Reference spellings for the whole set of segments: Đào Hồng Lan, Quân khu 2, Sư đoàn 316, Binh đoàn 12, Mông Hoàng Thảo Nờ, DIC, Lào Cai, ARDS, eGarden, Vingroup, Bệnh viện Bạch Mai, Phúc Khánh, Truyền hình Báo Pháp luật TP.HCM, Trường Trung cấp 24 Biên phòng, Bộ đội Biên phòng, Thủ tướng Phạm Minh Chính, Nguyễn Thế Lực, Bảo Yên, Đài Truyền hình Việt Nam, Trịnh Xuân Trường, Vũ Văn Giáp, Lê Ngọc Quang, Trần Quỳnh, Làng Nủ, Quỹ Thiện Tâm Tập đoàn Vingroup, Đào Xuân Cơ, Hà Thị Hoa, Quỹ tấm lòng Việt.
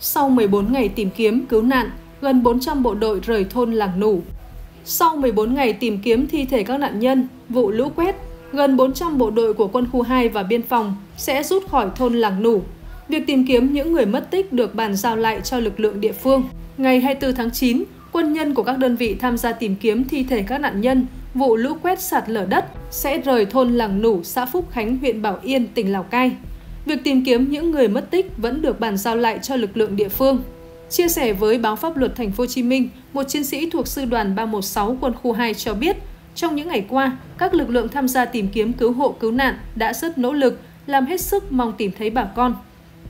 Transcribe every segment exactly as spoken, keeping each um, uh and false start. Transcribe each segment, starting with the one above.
Sau mười bốn ngày tìm kiếm, cứu nạn, gần bốn trăm bộ đội rời thôn Làng Nủ. Sau mười bốn ngày tìm kiếm thi thể các nạn nhân, vụ lũ quét, gần bốn trăm bộ đội của Quân khu hai và Biên phòng sẽ rút khỏi thôn Làng Nủ. Việc tìm kiếm những người mất tích được bàn giao lại cho lực lượng địa phương. Ngày hai mươi tư tháng chín, quân nhân của các đơn vị tham gia tìm kiếm thi thể các nạn nhân, vụ lũ quét sạt lở đất sẽ rời thôn Làng Nủ, xã Phúc Khánh, huyện Bảo Yên, tỉnh Lào Cai. Việc tìm kiếm những người mất tích vẫn được bàn giao lại cho lực lượng địa phương. Chia sẻ với Báo Pháp Luật Thành phố Hồ Chí Minh, một chiến sĩ thuộc Sư đoàn ba một sáu Quân khu hai cho biết, trong những ngày qua, các lực lượng tham gia tìm kiếm cứu hộ cứu nạn đã rất nỗ lực, làm hết sức mong tìm thấy bà con.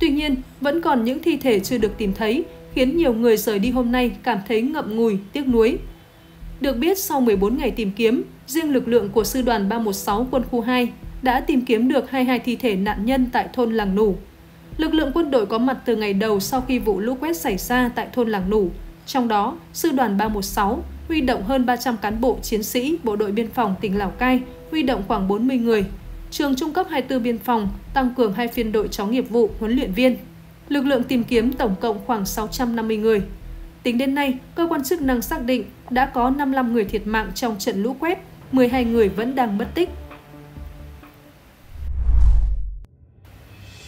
Tuy nhiên, vẫn còn những thi thể chưa được tìm thấy, khiến nhiều người rời đi hôm nay cảm thấy ngậm ngùi, tiếc nuối. Được biết, sau mười bốn ngày tìm kiếm, riêng lực lượng của Sư đoàn ba một sáu Quân khu hai đã tìm kiếm được hai mươi hai thi thể nạn nhân tại thôn Làng Nủ. Lực lượng quân đội có mặt từ ngày đầu sau khi vụ lũ quét xảy ra tại thôn Làng Nủ. Trong đó, Sư đoàn ba một sáu huy động hơn ba trăm cán bộ, chiến sĩ, bộ đội biên phòng tỉnh Lào Cai, huy động khoảng bốn mươi người. Trường trung cấp hai mươi tư biên phòng tăng cường hai phiên đội chó nghiệp vụ, huấn luyện viên. Lực lượng tìm kiếm tổng cộng khoảng sáu trăm năm mươi người. Tính đến nay, cơ quan chức năng xác định đã có năm mươi lăm người thiệt mạng trong trận lũ quét, mười hai người vẫn đang mất tích.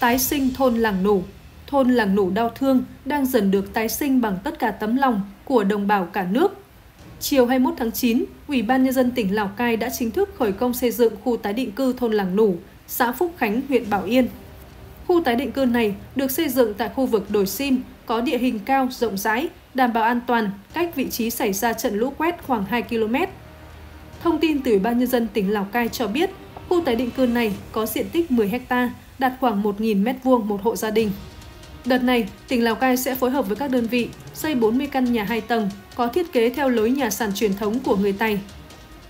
Tái sinh thôn Làng Nủ. Thôn Làng Nủ đau thương đang dần được tái sinh bằng tất cả tấm lòng của đồng bào cả nước. Chiều hai mươi mốt tháng chín, Ủy ban Nhân dân tỉnh Lào Cai đã chính thức khởi công xây dựng khu tái định cư thôn Làng Nủ, xã Phúc Khánh, huyện Bảo Yên. Khu tái định cư này được xây dựng tại khu vực đồi Sim, có địa hình cao, rộng rãi, đảm bảo an toàn, cách vị trí xảy ra trận lũ quét khoảng hai ki lô mét. Thông tin từ Ủy ban Nhân dân tỉnh Lào Cai cho biết, khu tái định cư này có diện tích mười héc ta, đạt khoảng một nghìn mét vuông một hộ gia đình. Đợt này, tỉnh Lào Cai sẽ phối hợp với các đơn vị xây bốn mươi căn nhà hai tầng có thiết kế theo lối nhà sàn truyền thống của người Tày.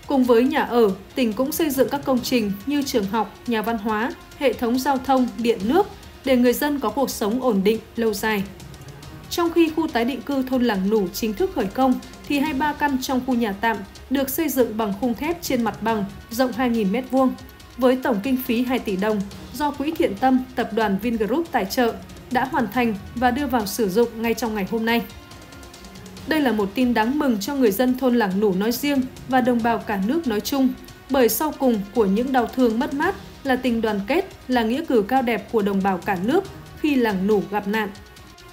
Cùng với nhà ở, tỉnh cũng xây dựng các công trình như trường học, nhà văn hóa, hệ thống giao thông, điện nước để người dân có cuộc sống ổn định, lâu dài. Trong khi khu tái định cư thôn Làng Nủ chính thức khởi công, thì hai mươi ba căn trong khu nhà tạm được xây dựng bằng khung thép trên mặt bằng rộng hai nghìn mét vuông với tổng kinh phí hai tỷ đồng do Quỹ Thiện Tâm Tập đoàn Vingroup tài trợ, đã hoàn thành và đưa vào sử dụng ngay trong ngày hôm nay. Đây là một tin đáng mừng cho người dân thôn Làng Nủ nói riêng và đồng bào cả nước nói chung, bởi sau cùng của những đau thương mất mát là tình đoàn kết, là nghĩa cử cao đẹp của đồng bào cả nước khi Làng Nủ gặp nạn.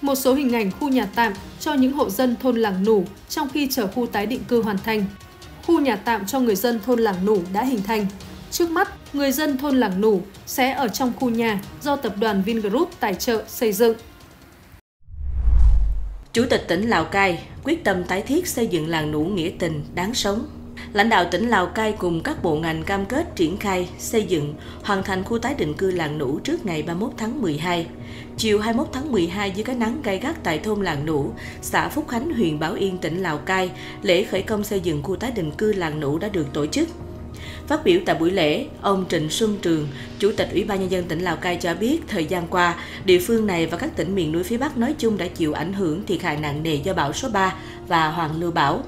Một số hình ảnh khu nhà tạm cho những hộ dân thôn Làng Nủ trong khi chờ khu tái định cư hoàn thành. Khu nhà tạm cho người dân thôn Làng Nủ đã hình thành. Trước mắt, người dân thôn Làng Nủ sẽ ở trong khu nhà do tập đoàn Vingroup tài trợ xây dựng. Chủ tịch tỉnh Lào Cai quyết tâm tái thiết xây dựng Làng Nủ nghĩa tình, đáng sống. Lãnh đạo tỉnh Lào Cai cùng các bộ ngành cam kết triển khai, xây dựng, hoàn thành khu tái định cư Làng Nủ trước ngày ba mươi mốt tháng mười hai. Chiều hai mươi mốt tháng mười hai, dưới cái nắng gay gắt tại thôn Làng Nủ, xã Phúc Khánh, huyện Bảo Yên, tỉnh Lào Cai, lễ khởi công xây dựng khu tái định cư Làng Nủ đã được tổ chức. Phát biểu tại buổi lễ, ông Trịnh Xuân Trường, Chủ tịch Ủy ban Nhân dân tỉnh Lào Cai cho biết thời gian qua, địa phương này và các tỉnh miền núi phía Bắc nói chung đã chịu ảnh hưởng thiệt hại nặng nề do bão số ba và hoàn lưu bão.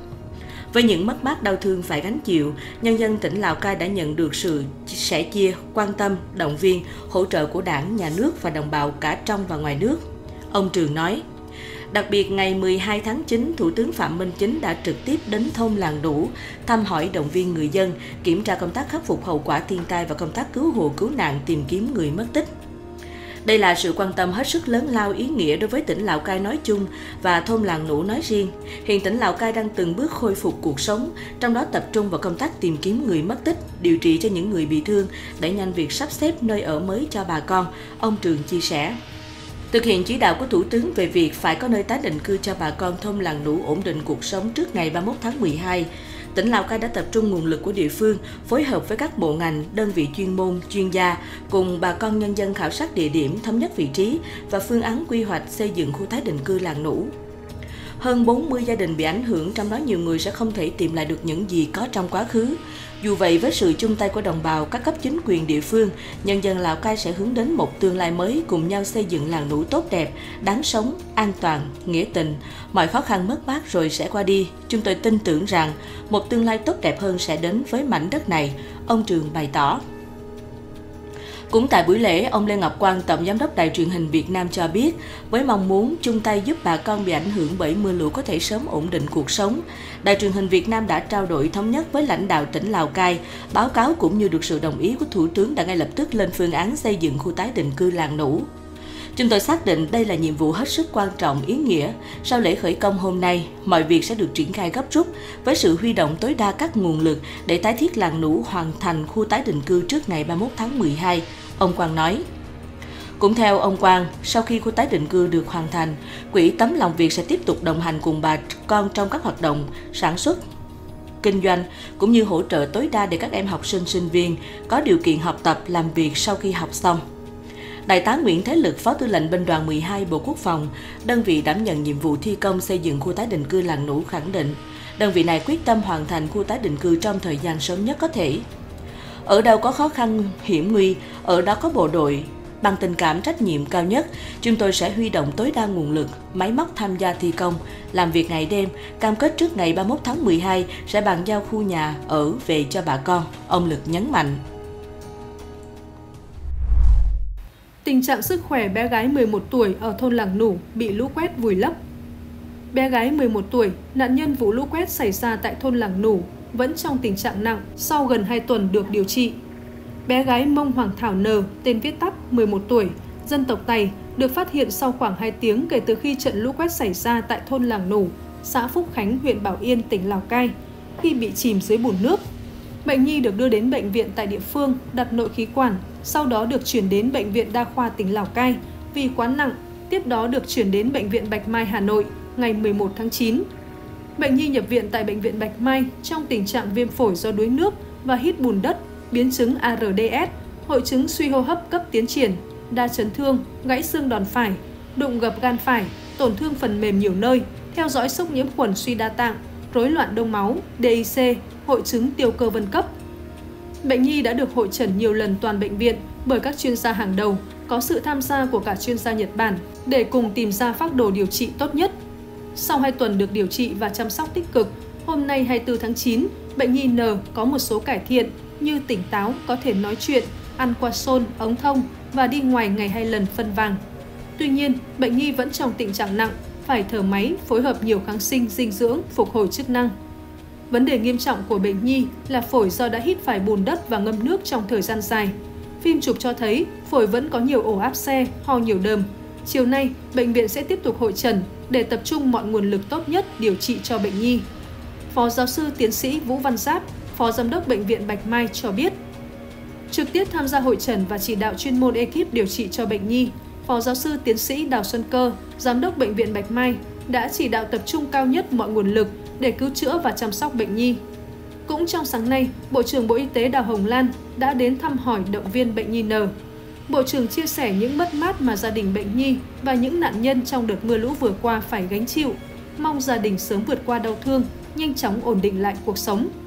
Với những mất mát đau thương phải gánh chịu, nhân dân tỉnh Lào Cai đã nhận được sự sẻ chia, quan tâm, động viên, hỗ trợ của Đảng, Nhà nước và đồng bào cả trong và ngoài nước. Ông Trường nói, đặc biệt ngày mười hai tháng chín, Thủ tướng Phạm Minh Chính đã trực tiếp đến thôn Làng Nủ thăm hỏi, động viên người dân, kiểm tra công tác khắc phục hậu quả thiên tai và công tác cứu hộ cứu nạn, tìm kiếm người mất tích. Đây là sự quan tâm hết sức lớn lao, ý nghĩa đối với tỉnh Lào Cai nói chung và thôn Làng Nủ nói riêng. Hiện tỉnh Lào Cai đang từng bước khôi phục cuộc sống, trong đó tập trung vào công tác tìm kiếm người mất tích, điều trị cho những người bị thương, đẩy nhanh việc sắp xếp nơi ở mới cho bà con, ông Trường chia sẻ. Thực hiện chỉ đạo của Thủ tướng về việc phải có nơi tái định cư cho bà con thôn Làng Nủ ổn định cuộc sống trước ngày ba mươi mốt tháng mười hai, tỉnh Lào Cai đã tập trung nguồn lực của địa phương, phối hợp với các bộ ngành, đơn vị chuyên môn, chuyên gia, cùng bà con nhân dân khảo sát địa điểm, thống nhất vị trí và phương án quy hoạch xây dựng khu tái định cư Làng Nủ. Hơn bốn mươi gia đình bị ảnh hưởng, trong đó nhiều người sẽ không thể tìm lại được những gì có trong quá khứ. Dù vậy, với sự chung tay của đồng bào, các cấp chính quyền địa phương, nhân dân Lào Cai sẽ hướng đến một tương lai mới cùng nhau xây dựng làng Nủ tốt đẹp, đáng sống, an toàn, nghĩa tình. Mọi khó khăn mất mát rồi sẽ qua đi. Chúng tôi tin tưởng rằng một tương lai tốt đẹp hơn sẽ đến với mảnh đất này, ông Trường bày tỏ. Cũng tại buổi lễ, ông Lê Ngọc Quang, Tổng Giám đốc Đài Truyền hình Việt Nam cho biết, với mong muốn chung tay giúp bà con bị ảnh hưởng bởi mưa lũ có thể sớm ổn định cuộc sống, Đài Truyền hình Việt Nam đã trao đổi thống nhất với lãnh đạo tỉnh Lào Cai, báo cáo cũng như được sự đồng ý của Thủ tướng đã ngay lập tức lên phương án xây dựng khu tái định cư làng Nủ. Chúng tôi xác định đây là nhiệm vụ hết sức quan trọng, ý nghĩa. Sau lễ khởi công hôm nay, mọi việc sẽ được triển khai gấp rút với sự huy động tối đa các nguồn lực để tái thiết làng Nủ hoàn thành khu tái định cư trước ngày ba mươi mốt tháng mười hai, ông Quang nói. Cũng theo ông Quang, sau khi khu tái định cư được hoàn thành, Quỹ Tấm Lòng Việt sẽ tiếp tục đồng hành cùng bà con trong các hoạt động sản xuất, kinh doanh, cũng như hỗ trợ tối đa để các em học sinh, sinh viên có điều kiện học tập, làm việc sau khi học xong. Đại tá Nguyễn Thế Lực, Phó Tư lệnh Binh đoàn mười hai Bộ Quốc phòng, đơn vị đảm nhận nhiệm vụ thi công xây dựng khu tái định cư làng Nủ khẳng định, đơn vị này quyết tâm hoàn thành khu tái định cư trong thời gian sớm nhất có thể. Ở đâu có khó khăn, hiểm nguy, ở đó có bộ đội. Bằng tình cảm trách nhiệm cao nhất, chúng tôi sẽ huy động tối đa nguồn lực, máy móc tham gia thi công, làm việc ngày đêm, cam kết trước ngày ba mươi mốt tháng mười hai sẽ bàn giao khu nhà ở về cho bà con, ông Lực nhấn mạnh. Tình trạng sức khỏe bé gái mười một tuổi ở thôn Làng Nủ bị lũ quét vùi lấp. Bé gái mười một tuổi, nạn nhân vụ lũ quét xảy ra tại thôn Làng Nủ, vẫn trong tình trạng nặng sau gần hai tuần được điều trị. Bé gái Mông Hoàng Thảo Nờ, tên viết tắt, mười một tuổi, dân tộc Tày, được phát hiện sau khoảng hai tiếng kể từ khi trận lũ quét xảy ra tại thôn Làng Nủ, xã Phúc Khánh, huyện Bảo Yên, tỉnh Lào Cai, khi bị chìm dưới bùn nước. Bệnh nhi được đưa đến bệnh viện tại địa phương, đặt nội khí quản, sau đó được chuyển đến Bệnh viện Đa khoa tỉnh Lào Cai vì quá nặng, tiếp đó được chuyển đến Bệnh viện Bạch Mai, Hà Nội ngày mười một tháng chín. Bệnh nhi nhập viện tại Bệnh viện Bạch Mai trong tình trạng viêm phổi do đuối nước và hít bùn đất, biến chứng A R D S, hội chứng suy hô hấp cấp tiến triển, đa chấn thương, gãy xương đòn phải, đụng gập gan phải, tổn thương phần mềm nhiều nơi, theo dõi sốc nhiễm khuẩn suy đa tạng, rối loạn đông máu, D I C, hội chứng tiêu cơ vân cấp. Bệnh nhi đã được hội chẩn nhiều lần toàn bệnh viện bởi các chuyên gia hàng đầu, có sự tham gia của cả chuyên gia Nhật Bản để cùng tìm ra phác đồ điều trị tốt nhất. Sau hai tuần được điều trị và chăm sóc tích cực, hôm nay hai mươi tư tháng chín, bệnh nhi N có một số cải thiện như tỉnh táo, có thể nói chuyện, ăn qua xôn, ống thông và đi ngoài ngày hai lần phân vàng. Tuy nhiên, bệnh nhi vẫn trong tình trạng nặng, phải thở máy, phối hợp nhiều kháng sinh, dinh dưỡng, phục hồi chức năng. Vấn đề nghiêm trọng của bệnh nhi là phổi do đã hít phải bùn đất và ngâm nước trong thời gian dài. Phim chụp cho thấy phổi vẫn có nhiều ổ áp xe, ho nhiều đờm. Chiều nay, bệnh viện sẽ tiếp tục hội chẩn để tập trung mọi nguồn lực tốt nhất điều trị cho bệnh nhi. Phó giáo sư tiến sĩ Vũ Văn Giáp, Phó Giám đốc Bệnh viện Bạch Mai cho biết. Trực tiếp tham gia hội chẩn và chỉ đạo chuyên môn ekip điều trị cho bệnh nhi, Phó giáo sư tiến sĩ Đào Xuân Cơ, Giám đốc Bệnh viện Bạch Mai, đã chỉ đạo tập trung cao nhất mọi nguồn lực để cứu chữa và chăm sóc bệnh nhi. Cũng trong sáng nay, Bộ trưởng Bộ Y tế Đào Hồng Lan đã đến thăm hỏi động viên bệnh nhi N. Bộ trưởng chia sẻ những mất mát mà gia đình bệnh nhi và những nạn nhân trong đợt mưa lũ vừa qua phải gánh chịu, mong gia đình sớm vượt qua đau thương, nhanh chóng ổn định lại cuộc sống.